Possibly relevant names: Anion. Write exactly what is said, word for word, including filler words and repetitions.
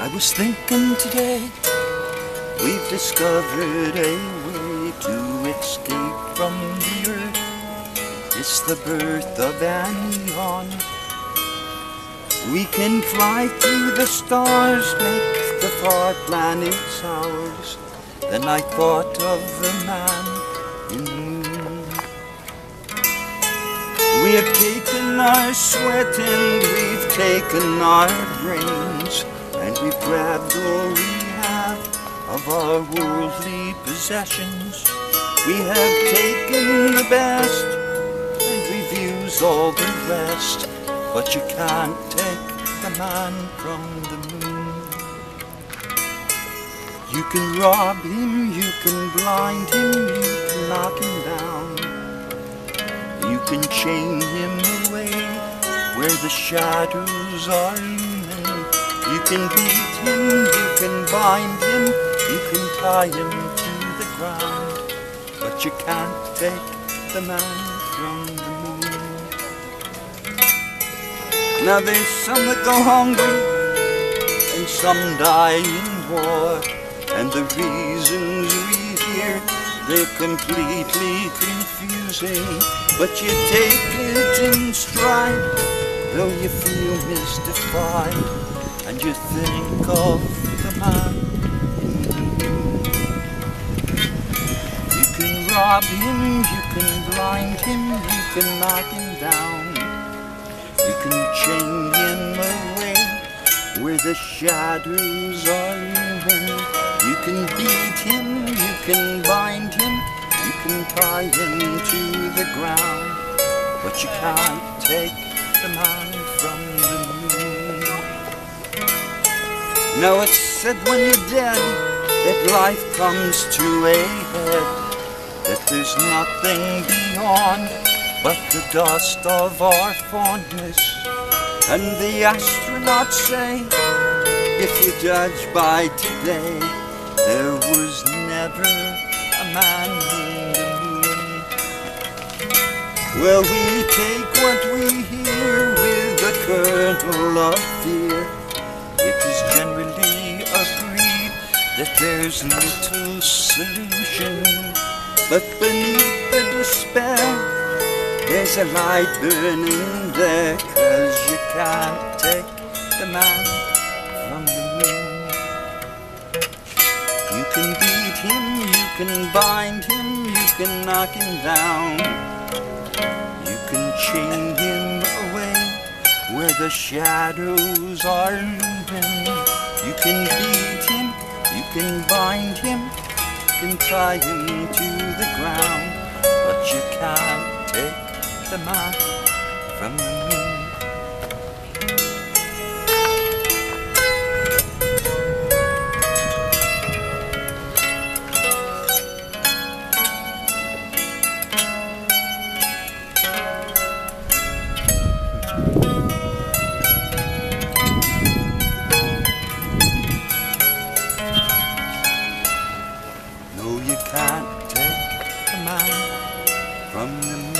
I was thinking today, we've discovered a way to escape from the earth. It's the birth of Anion. We can fly through the stars, make the far planets ours. Then I thought of the man in the moon. We have taken our sweat and we've taken our brains, and we've grabbed all we have of our worldly possessions. We have taken the best and we've used all the rest, but you can't take the man from the moon. You can rob him, you can blind him, you can knock him down. You can chain him away where the shadows are human. You can beat him, you can bind him, you can tie him to the ground, but you can't take the man from the moon. Now there's some that go hungry and some die in war, and the reasons we hear, they're completely confusing. But you take it in stride, though you feel mystified, and you think of the man in the moon. You can rob him, you can blind him, you can knock him down. You can chain him away where the shadows are human. You can beat him, you can bind him, you can tie him to the ground, but you can't take the man from the moon. Now it's said when you're dead, that life comes to a head, that there's nothing beyond but the dust of our fondness. And the astronauts say, if you judge by today, there was never a man in the moon. Well, we take what we hear with a kernel of fear. It is generally agreed that there's little solution, but beneath the despair, there's a light burning there, 'cause you can't take the man from the moon. You can beat him, you can bind him, you can knock him down. You can chain him away where the shadows are looming. You can beat him, you can bind him, you can tie him to the ground, but you can't take the man from the moon. Can't take the man from the moon.